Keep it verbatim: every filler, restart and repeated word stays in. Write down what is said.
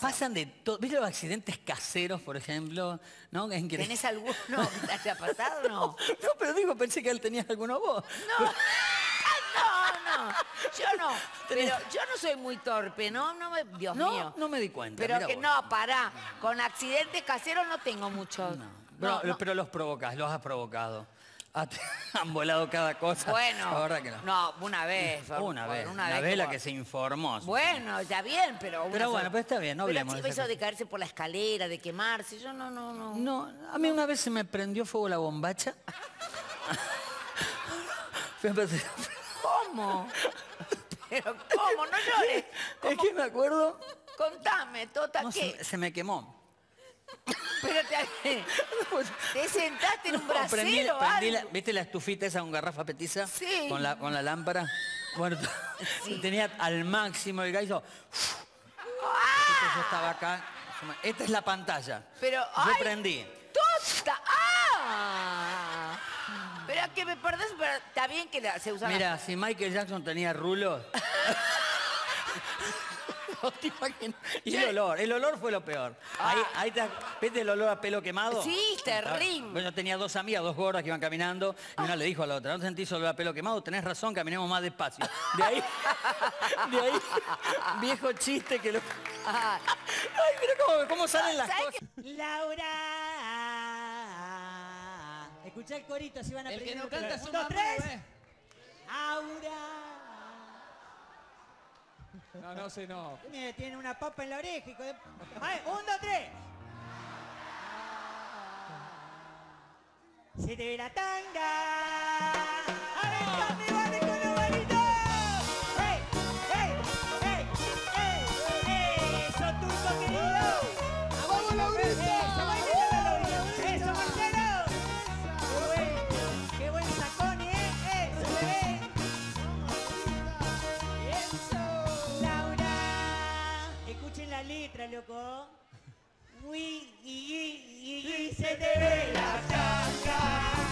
Pasan de todo. ¿Viste los accidentes caseros, por ejemplo? ¿No? ¿En que... ¿Tenés alguno que te haya pasado o no? no? No, pero digo, pensé que él tenías alguno vos. No, no, no. Yo no. Pero yo no soy muy torpe, ¿no? no me, Dios no, mío. No me di cuenta. Pero que vos. no, pará. Con accidentes caseros no tengo muchos. No. No, no, pero los provocas, los has provocado. Han volado cada cosa. Bueno, la verdad que no. No, una vez. Una, una vez. Una, una vez la que se informó. Bueno, está bien, pero... Pero bueno, pues está bien, no hablemos. Pero eso de caerse por la escalera, de quemarse, yo no, no, no. No, a mí una vez se me prendió fuego la bombacha. ¿Cómo? Pero ¿cómo? No llores. ¿Cómo? Es que me acuerdo... Contame, Tota, no, ¿qué? Se, se me quemó. Pero te, te sentaste en un no, brasero prendí, o algo. Prendí la, ¿viste la estufita esa con garrafa petiza? Sí. Con la, con la lámpara. Bueno, sí. Tenía al máximo el gallo. ¡Ah! Yo estaba acá. Esta es la pantalla. Pero, yo ay, prendí. ¡Tota! ¡Ah! Pero que me perdés, pero está bien que la, se usaba. Mira, si Michael Jackson tenía rulos... Y el olor, el olor fue lo peor. Ah. Ahí, ahí te, ¿viste el olor a pelo quemado? Sí, terrible. Bueno, tenía dos amigas, dos gordas que iban caminando y una ah. le dijo a la otra, ¿no sentís olor a pelo quemado? Tenés razón, caminemos más despacio. De ahí, de ahí, viejo chiste que lo... Ay, mira cómo, cómo salen las cosas. Que... Laura, escuchá el corito, si van a aprender. El que no canta su mamá, ¿eh? Laura. No, no sé, no. Tiene una papa en la oreja. Hijo de... Ay, un, dos, tres. Se te ve la tanga. ¡Aventame, vale con los balitos! ¡Ey, ey, ey, ey, ey! ¡Eso, turco querido! ¡Vamos, Laurita! ¡Eso, Marcelo! ¡Eso, Marcelo! ¡Qué buen sacón, eh! ¡Eso, bebé! ¡Eso! La letra, loco. Uy, y, y, y, y se te ve la tanga.